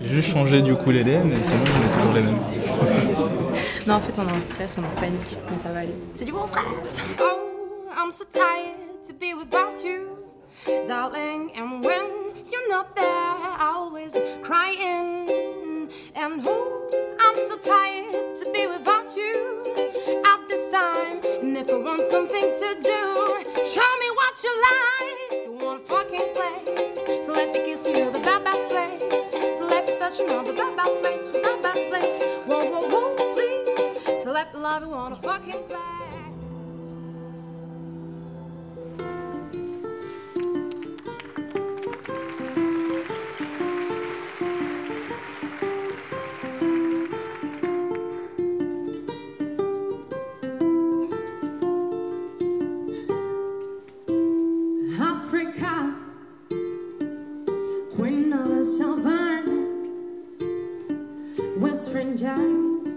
J'ai juste changé du ukulélé, mais sinon on est toujours les mêmes. Non, en fait on est en stress, on est en panique, mais ça va aller. C'est du bon stress. Oh, I'm so tired to be without you, darling. And when you're not there, I always crying. And oh, I'm so tired to be without you at this time. And if I want something to do, show me what you like. You want a fucking place, so let me kiss you the bad bad place. You know the bad place, the bad place. Whoa, whoa, whoa, please. So let me love you on a fucking place. Africa, Queen of the Savannah. With strangers